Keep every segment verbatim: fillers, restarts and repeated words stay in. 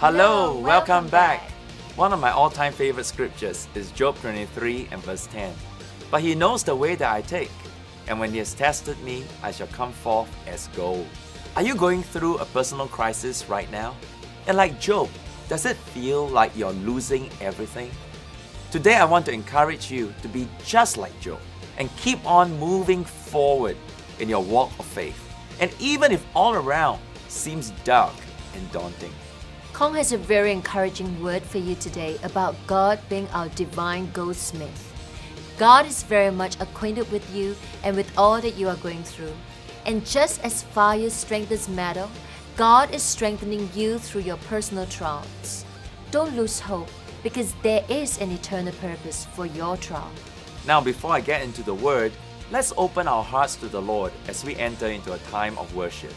Hello, welcome, welcome back. back. One of my all-time favorite scriptures is Job twenty-three and verse ten. But he knows the way that I take, and when he has tested me, I shall come forth as gold. Are you going through a personal crisis right now? And like Job, does it feel like you're losing everything? Today I want to encourage you to be just like Job and keep on moving forward in your walk of faith. And even if all around seems dark and daunting. Kong has a very encouraging word for you today about God being our divine goldsmith. God is very much acquainted with you and with all that you are going through. And just as fire strengthens metal, God is strengthening you through your personal trials. Don't lose hope, because there is an eternal purpose for your trial. Now, before I get into the word, let's open our hearts to the Lord as we enter into a time of worship.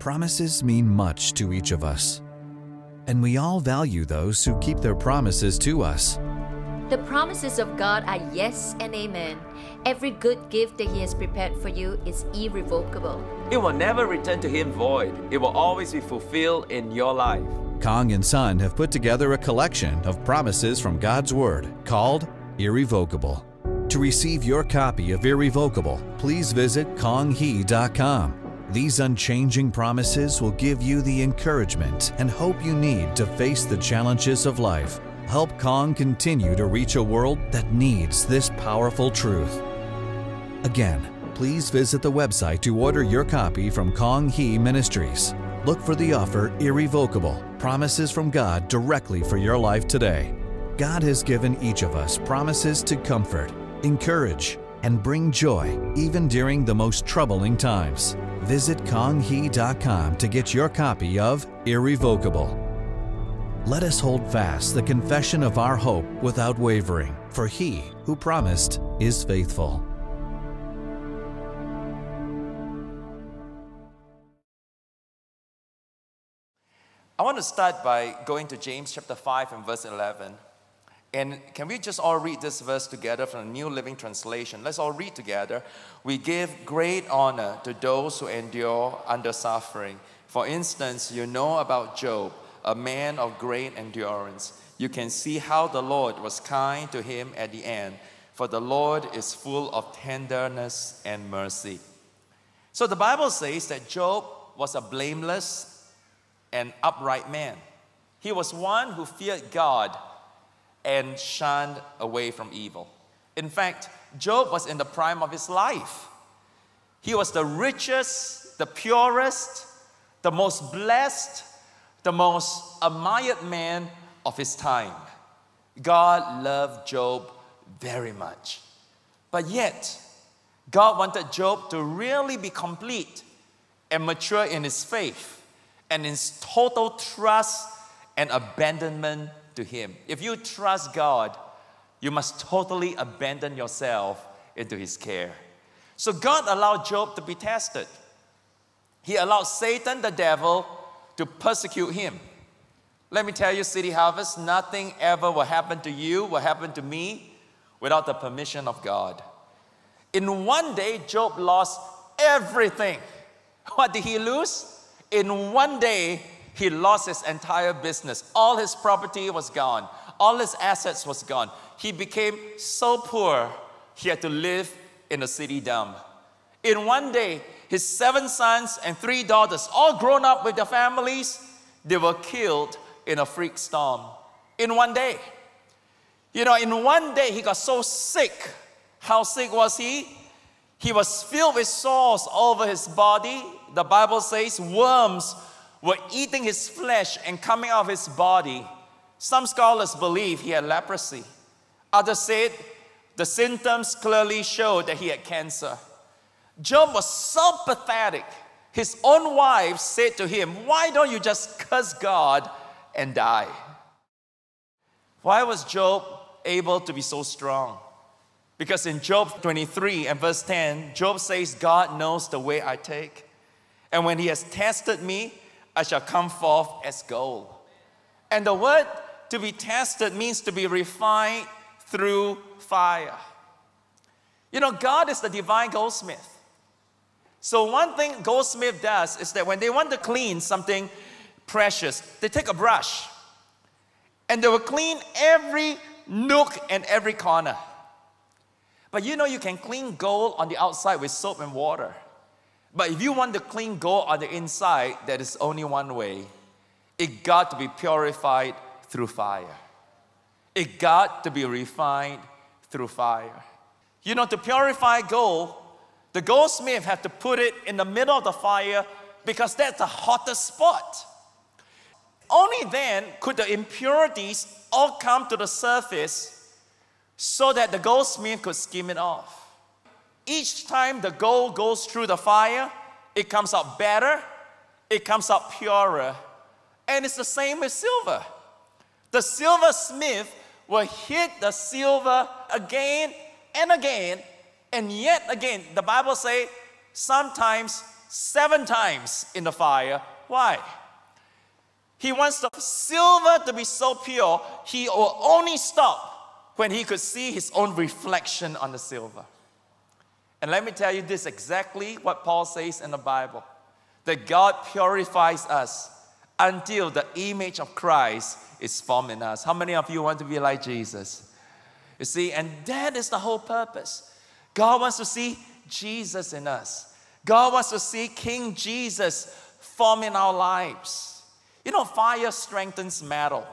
Promises mean much to each of us, and we all value those who keep their promises to us. The promises of God are yes and amen. Every good gift that He has prepared for you is irrevocable. It will never return to Him void. It will always be fulfilled in your life. Kong and Son have put together a collection of promises from God's Word called Irrevocable. To receive your copy of Irrevocable, please visit konghee dot com. These unchanging promises will give you the encouragement and hope you need to face the challenges of life. help Kong continue to reach a world that needs this powerful truth. Again, please visit the website to order your copy from Kong Hee Ministries. Look for the offer Irrevocable, Promises from God directly for your life today. God has given each of us promises to comfort, encourage, and bring joy even during the most troubling times. Visit konghee dot com to get your copy of Irrevocable. Let us hold fast the confession of our hope without wavering, for He who promised is faithful. I want to start by going to James chapter five and verse eleven. And can we just all read this verse together from the New Living Translation? Let's all read together. We give great honor to those who endure under suffering. For instance, you know about Job, a man of great endurance. You can see how the Lord was kind to him at the end, for the Lord is full of tenderness and mercy. So the Bible says that Job was a blameless an upright man. He was one who feared God and shunned away from evil. In fact, Job was in the prime of his life. He was the richest, the purest, the most blessed, the most admired man of his time. God loved Job very much. But yet, God wanted Job to really be complete and mature in his faith, and in total trust and abandonment to Him. If you trust God, you must totally abandon yourself into His care. So God allowed Job to be tested. He allowed Satan, the devil, to persecute him. Let me tell you, City Harvest, nothing ever will happen to you, will happen to me, without the permission of God. In one day, Job lost everything. What did he lose? In one day, he lost his entire business. All his property was gone. All his assets was gone. He became so poor, he had to live in a city dump. In one day, his seven sons and three daughters, all grown up with their families, they were killed in a freak storm. In one day. You know, in one day, he got so sick. How sick was he? He was filled with sores all over his body. The Bible says worms were eating his flesh and coming out of his body. Some scholars believe he had leprosy. Others said the symptoms clearly showed that he had cancer. Job was so pathetic. His own wife said to him, "Why don't you just curse God and die?" Why was Job able to be so strong? Because in Job twenty-three and verse ten, Job says, "God knows the way I take. And when He has tested me, I shall come forth as gold." And the word to be tested means to be refined through fire. You know, God is the divine goldsmith. So one thing goldsmith does is that when they want to clean something precious, they take a brush and they will clean every nook and every corner. But you know, you can clean gold on the outside with soap and water. But if you want to clean gold on the inside, there is only one way. It got to be purified through fire. It got to be refined through fire. You know, to purify gold, the goldsmith had to put it in the middle of the fire because that's the hottest spot. Only then could the impurities all come to the surface, so that the goldsmith could skim it off. Each time the gold goes through the fire, it comes out better, it comes out purer. And it's the same with silver. The silversmith will hit the silver again and again, and yet again. The Bible says sometimes seven times in the fire. Why? He wants the silver to be so pure, he will only stop when he could see his own reflection on the silver. And let me tell you, this is exactly what Paul says in the Bible, that God purifies us until the image of Christ is formed in us. How many of you want to be like Jesus? You see, and that is the whole purpose. God wants to see Jesus in us. God wants to see King Jesus formed in our lives. You know, fire strengthens metal.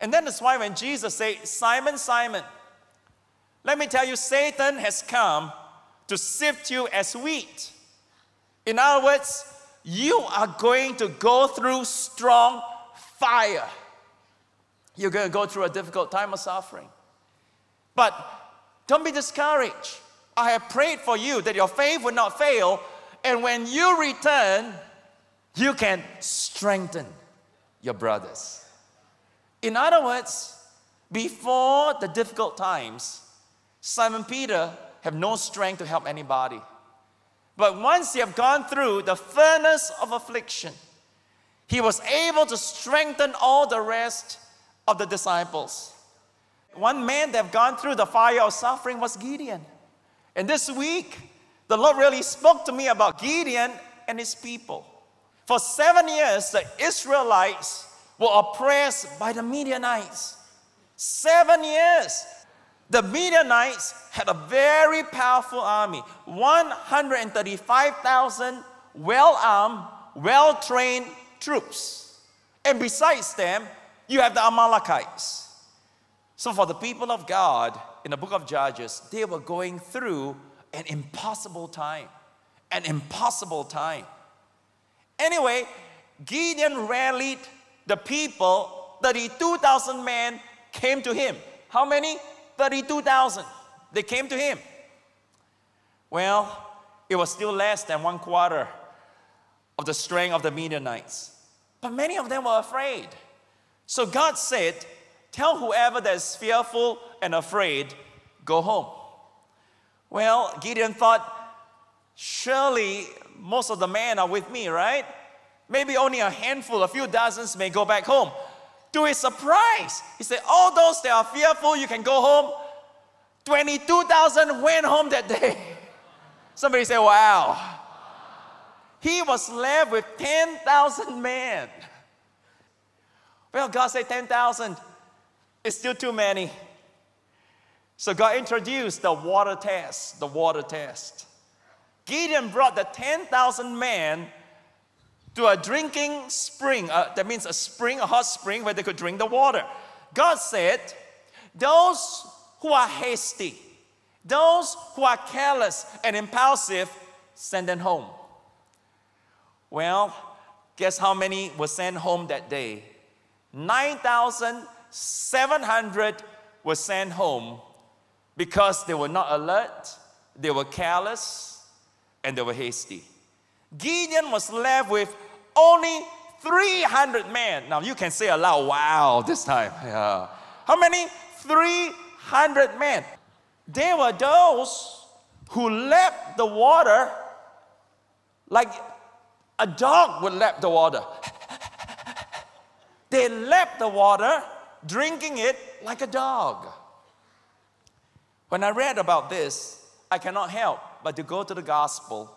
And that is why when Jesus said, Simon, Simon, let me tell you, Satan has come to sift you as wheat. In other words, you are going to go through strong fire. You're going to go through a difficult time of suffering. But don't be discouraged. I have prayed for you that your faith would not fail, and when you return, you can strengthen your brothers. In other words, before the difficult times, Simon Peter had no strength to help anybody. But once he had gone through the furnace of affliction, he was able to strengthen all the rest of the disciples. One man that had gone through the fire of suffering was Gideon. And this week, the Lord really spoke to me about Gideon and his people. For seven years, the Israelites were oppressed by the Midianites. Seven years. The Midianites had a very powerful army. one hundred thirty-five thousand well-armed, well-trained troops. And besides them, you have the Amalekites. So for the people of God, in the book of Judges, they were going through an impossible time. An impossible time. Anyway, Gideon rallied the people. thirty-two thousand men came to him. How many? thirty-two thousand. They came to him. Well, it was still less than one quarter of the strength of the Midianites. But many of them were afraid. So God said, tell whoever that is fearful and afraid, go home. Well, Gideon thought, surely most of the men are with me, right? Maybe only a handful, a few dozens may go back home. To his surprise, he said, all those that are fearful, you can go home. twenty-two thousand went home that day. Somebody said, wow. He was left with ten thousand men. Well, God said ten thousand. It's still too many. So God introduced the water test, the water test. Gideon brought the ten thousand men to a drinking spring, uh, that means a spring, a hot spring where they could drink the water. God said, those who are hasty, those who are careless and impulsive, send them home. Well, guess how many were sent home that day? nine thousand seven hundred were sent home because they were not alert, they were careless, and they were hasty. Gideon was left with only three hundred men. Now you can say aloud, wow, this time. Yeah. How many? three hundred men. They were those who leapt the water like a dog would leap the water. They leapt the water, drinking it like a dog. When I read about this, I cannot help but to go to the gospel.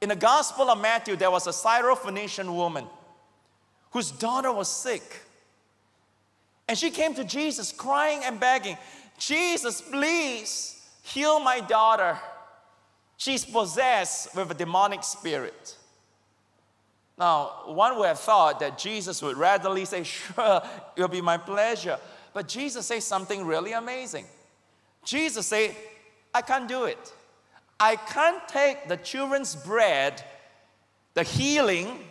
In the Gospel of Matthew, there was a Syrophoenician woman whose daughter was sick. And she came to Jesus crying and begging, Jesus, please heal my daughter. She's possessed with a demonic spirit. Now, one would have thought that Jesus would readily say, sure, it will be my pleasure. But Jesus says something really amazing. Jesus said, I can't do it. I can't take the children's bread, the healing,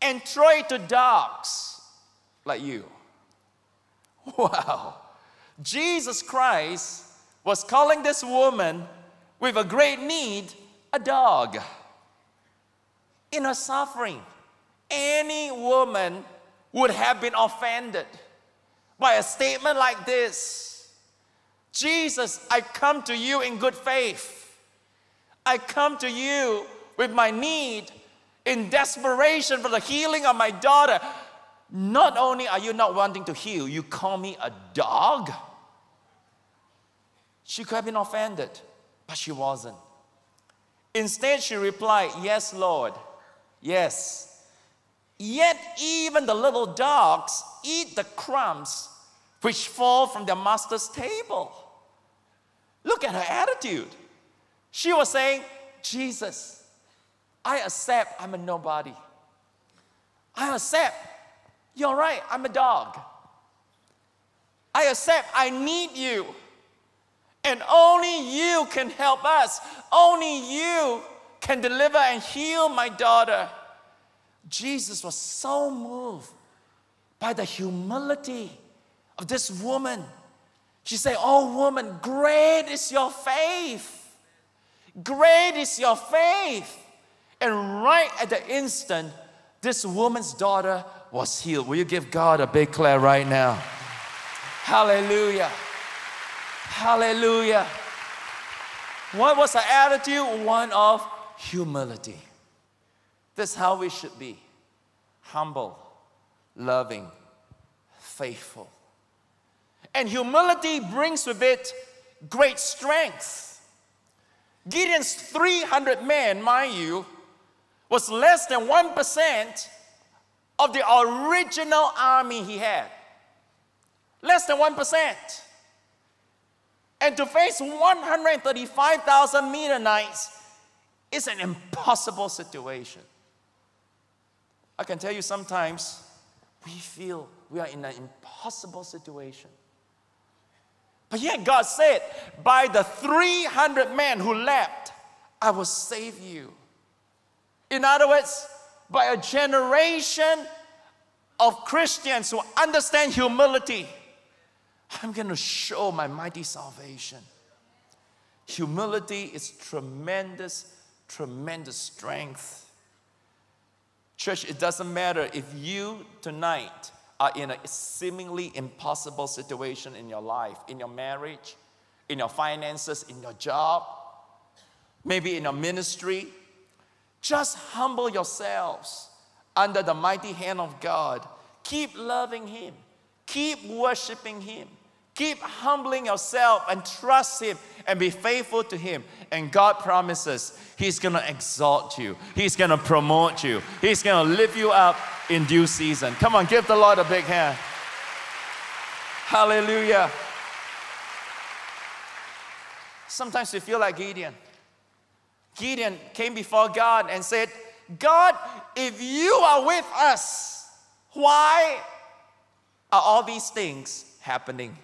and throw it to dogs like you. Wow. Jesus Christ was calling this woman with a great need a dog. In her suffering, any woman would have been offended by a statement like this. Jesus, I come to you in good faith. I come to you with my need in desperation for the healing of my daughter. Not only are you not wanting to heal, you call me a dog? She could have been offended, but she wasn't. Instead, she replied, yes, Lord, yes. Yet even the little dogs eat the crumbs which fall from their master's table. Look at her attitude. She was saying, Jesus, I accept I'm a nobody. I accept, you're right, I'm a dog. I accept I need you. And only you can help us. Only you can deliver and heal my daughter. Jesus was so moved by the humility of this woman. She said, "Oh woman, great is your faith. Great is your faith." And right at the instant, this woman's daughter was healed. Will you give God a big clap right now? Hallelujah. Hallelujah. What was her attitude? One of humility. This is how we should be. Humble, loving, faithful. And humility brings with it great strength. Gideon's three hundred men, mind you, was less than one percent of the original army he had. Less than one percent. And to face one hundred thirty-five thousand Midianites is an impossible situation. I can tell you sometimes we feel we are in an impossible situation. But yet God said, by the three hundred men who left, I will save you. In other words, by a generation of Christians who understand humility, I'm going to show my mighty salvation. Humility is tremendous, tremendous strength. Church, it doesn't matter if you tonight are in a seemingly impossible situation in your life, in your marriage, in your finances, in your job, maybe in your ministry. Just humble yourselves under the mighty hand of God. Keep loving Him. Keep worshiping Him. Keep humbling yourself and trust Him and be faithful to Him. And God promises He's going to exalt you. He's going to promote you. He's going to lift you up in due season. Come on, give the Lord a big hand. Hallelujah. Sometimes we feel like Gideon. Gideon came before God and said, "God, if you are with us, why are all these things happening?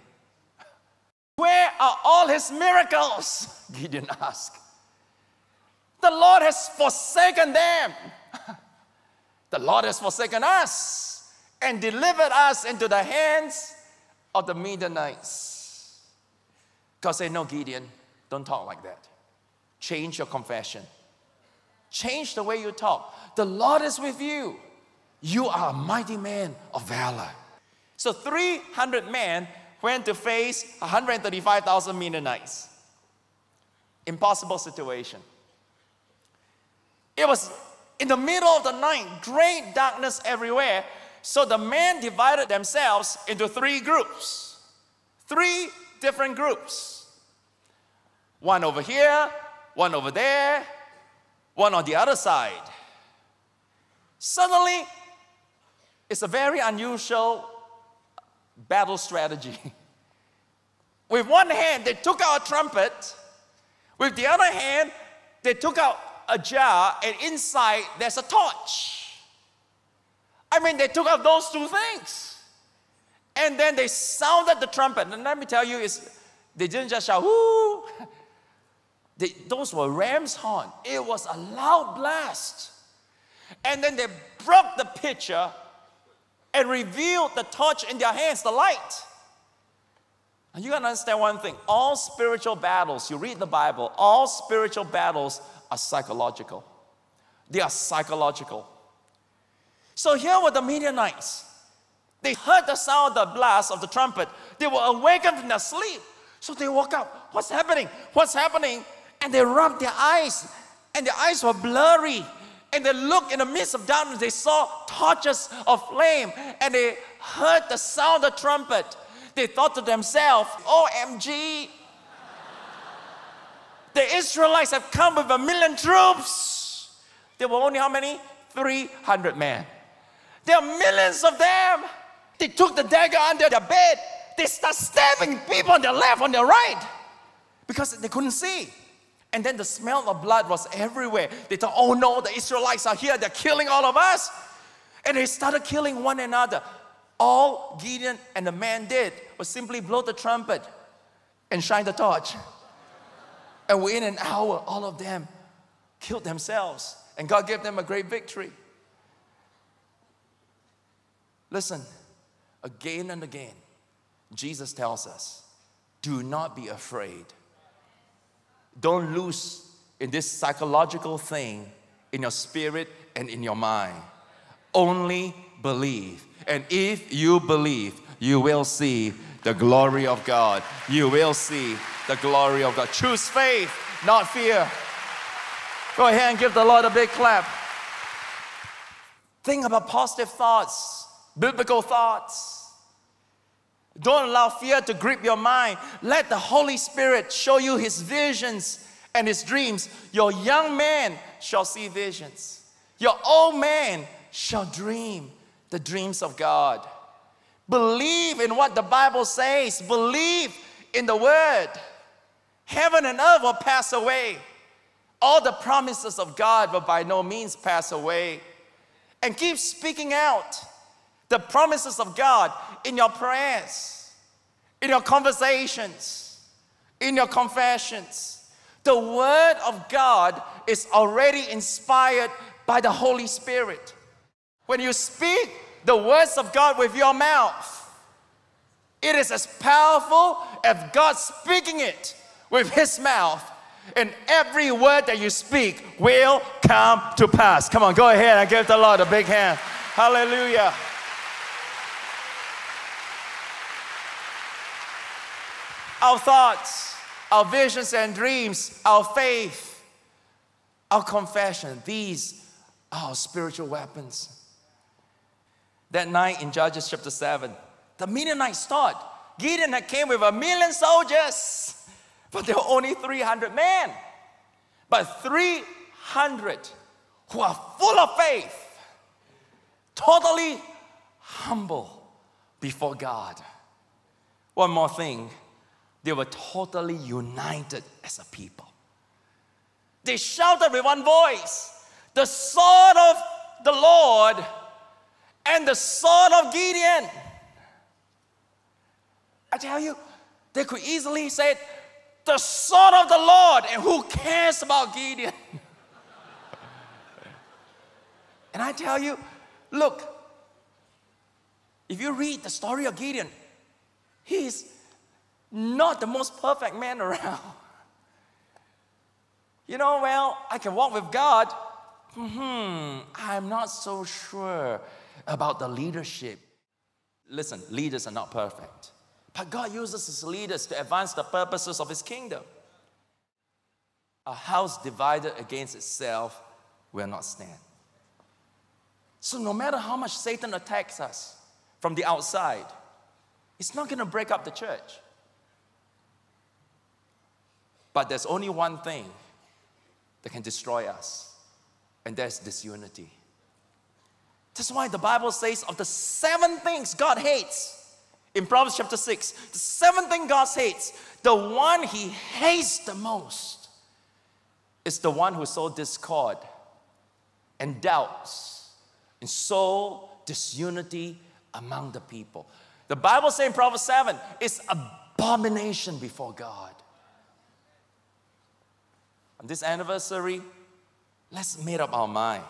Where are all His miracles?" Gideon asked. "The Lord has forsaken them. The Lord has forsaken us and delivered us into the hands of the Midianites." God said, "No, Gideon, don't talk like that. Change your confession. Change the way you talk. The Lord is with you. You are a mighty man of valor." So three hundred men went to face one hundred thirty-five thousand Midianites. Impossible situation. It was in the middle of the night, great darkness everywhere. So the men divided themselves into three groups. Three different groups. One over here, one over there, one on the other side. Suddenly, it's a very unusual battle strategy. With one hand, they took out a trumpet. With the other hand, they took out a jar, and inside there's a torch. I mean, they took out those two things. And then they sounded the trumpet. And let me tell you, it's, they didn't just shout, "Woo!" They, those were ram's horn. It was a loud blast. And then they broke the pitcher and revealed the torch in their hands, the light. And you gotta understand one thing. All spiritual battles, you read the Bible, all spiritual battles are psychological. They are psychological. So here were the Midianites. They heard the sound of the blast of the trumpet. They were awakened from their sleep. So they woke up. What's happening? What's happening? And they rubbed their eyes, and their eyes were blurry. And they looked in the midst of darkness. They saw torches of flame, and they heard the sound of the trumpet. They thought to themselves, "O M G, the Israelites have come with a million troops." There were only how many? three hundred men. There are millions of them. They took the dagger under their bed. They start stabbing people on their left, on their right, because they couldn't see. And then the smell of blood was everywhere. They thought, "Oh no, the Israelites are here. They're killing all of us." And they started killing one another. All Gideon and the man did was simply blow the trumpet and shine the torch. And within an hour, all of them killed themselves. And God gave them a great victory. Listen, again and again, Jesus tells us, do not be afraid. Don't lose in this psychological thing, in your spirit and in your mind. Only believe. And if you believe, you will see the glory of God. You will see the glory of God. Choose faith, not fear. Go ahead and give the Lord a big clap. Think about positive thoughts, biblical thoughts. Don't allow fear to grip your mind. Let the Holy Spirit show you His visions and His dreams. Your young man shall see visions. Your old man shall dream the dreams of God. Believe in what the Bible says. Believe in the Word. Heaven and earth will pass away. All the promises of God will by no means pass away. And keep speaking out the promises of God in your prayers, in your conversations, in your confessions. The Word of God is already inspired by the Holy Spirit. When you speak the words of God with your mouth, it is as powerful as God speaking it with His mouth. And every word that you speak will come to pass. Come on, go ahead and give the Lord a big hand. Hallelujah. Our thoughts, our visions and dreams, our faith, our confession, these are our spiritual weapons. That night in Judges chapter seven, the Midianites thought Gideon had came with a million soldiers. But there were only three hundred men. But three hundred who are full of faith, totally humble before God. One more thing, they were totally united as a people. They shouted with one voice, the sword of the Lord and the sword of Gideon. I tell you, they could easily say it, the sword of the Lord, and who cares about Gideon? And I tell you, look, if you read the story of Gideon, he's not the most perfect man around. You know, well, I can walk with God. Hmm, I'm not so sure about the leadership. Listen, leaders are not perfect. But God uses His leaders to advance the purposes of His kingdom. A house divided against itself will not stand. So no matter how much Satan attacks us from the outside, it's not going to break up the church. But there's only one thing that can destroy us, and that's disunity. That's why the Bible says of the seven things God hates, in Proverbs chapter six, the seventh thing God hates, the one He hates the most is the one who sows discord and doubts and sows disunity among the people. The Bible says in Proverbs seven, it's abomination before God. On this anniversary, let's make up our mind.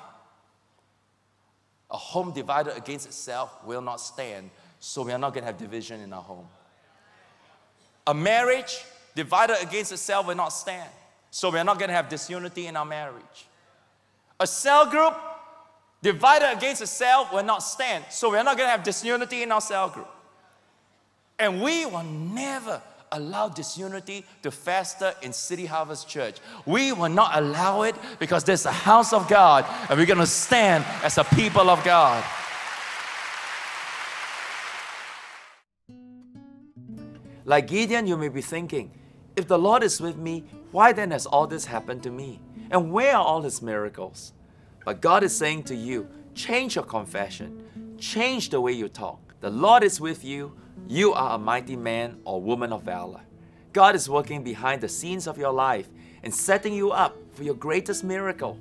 A home divided against itself will not stand. So we are not going to have division in our home. A marriage divided against itself will not stand. So we are not going to have disunity in our marriage. A cell group divided against itself will not stand. So we are not going to have disunity in our cell group. And we will never allow disunity to fester in City Harvest Church. We will not allow it because there's a house of God and we're going to stand as a people of God. Like Gideon, you may be thinking, if the Lord is with me, why then has all this happened to me? And where are all His miracles? But God is saying to you, change your confession. Change the way you talk. The Lord is with you. You are a mighty man or woman of valor. God is working behind the scenes of your life and setting you up for your greatest miracle.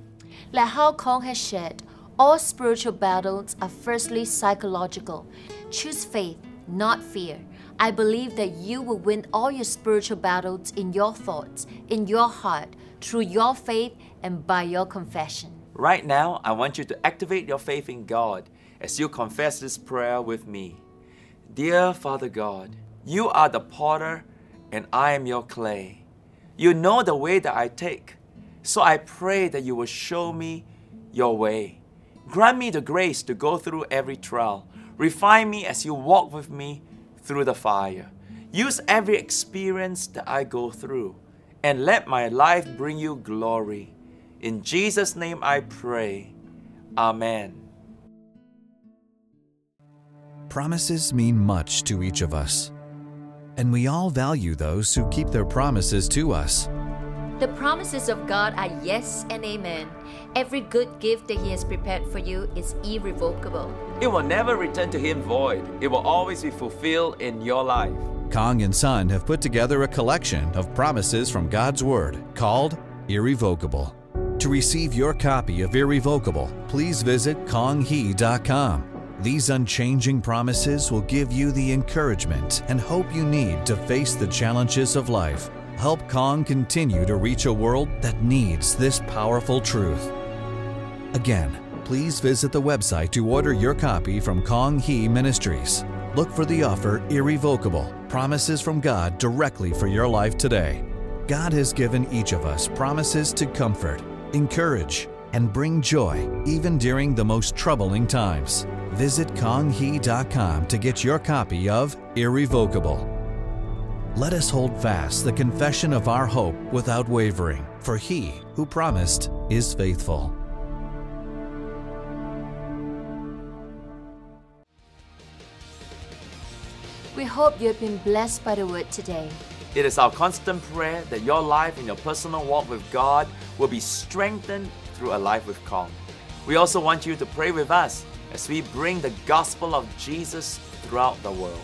Like how Kong has shared, all spiritual battles are firstly psychological. Choose faith, not fear. I believe that you will win all your spiritual battles in your thoughts, in your heart, through your faith, and by your confession. Right now, I want you to activate your faith in God as you confess this prayer with me. Dear Father God, you are the potter and I am your clay. You know the way that I take, so I pray that you will show me your way. Grant me the grace to go through every trial. Refine me as you walk with me through the fire. Use every experience that I go through, and let my life bring you glory. In Jesus' name I pray. Amen. Promises mean much to each of us, and we all value those who keep their promises to us. The promises of God are yes and amen. Every good gift that He has prepared for you is irrevocable. It will never return to Him void. It will always be fulfilled in your life. Kong and Son have put together a collection of promises from God's Word called Irrevocable. To receive your copy of Irrevocable, please visit konghee dot com. These unchanging promises will give you the encouragement and hope you need to face the challenges of life. Help Kong continue to reach a world that needs this powerful truth. Again, please visit the website to order your copy from Kong Hee Ministries. Look for the offer Irrevocable, Promises from God directly for your life today. God has given each of us promises to comfort, encourage, and bring joy even during the most troubling times. Visit konghee dot com to get your copy of Irrevocable. Let us hold fast the confession of our hope without wavering, for He who promised is faithful. We hope you have been blessed by the word today. It is our constant prayer that your life and your personal walk with God will be strengthened through a life with Kong. We also want you to pray with us as we bring the gospel of Jesus throughout the world.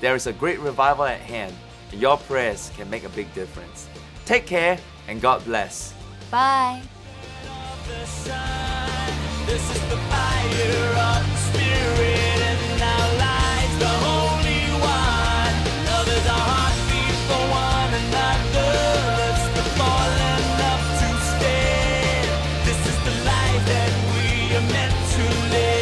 There is a great revival at hand. Your prayers can make a big difference. Take care and God bless. Bye. This is the fire of the Spirit in our lives, the Holy One. Love is our heartbeat for one another. It's the falling up to stand. This is the life that we are meant to live.